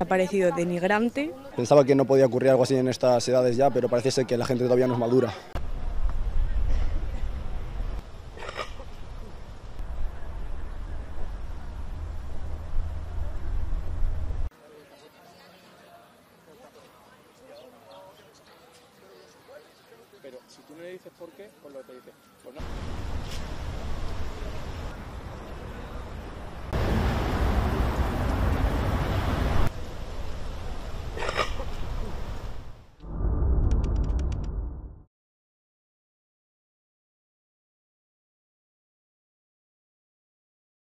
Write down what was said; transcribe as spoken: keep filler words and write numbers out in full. Ha parecido denigrante. Pensaba que no podía ocurrir algo así en estas edades ya, pero parece ser que la gente todavía no es madura. Pero si tú no le dices por qué, pues lo que te dices, pues no.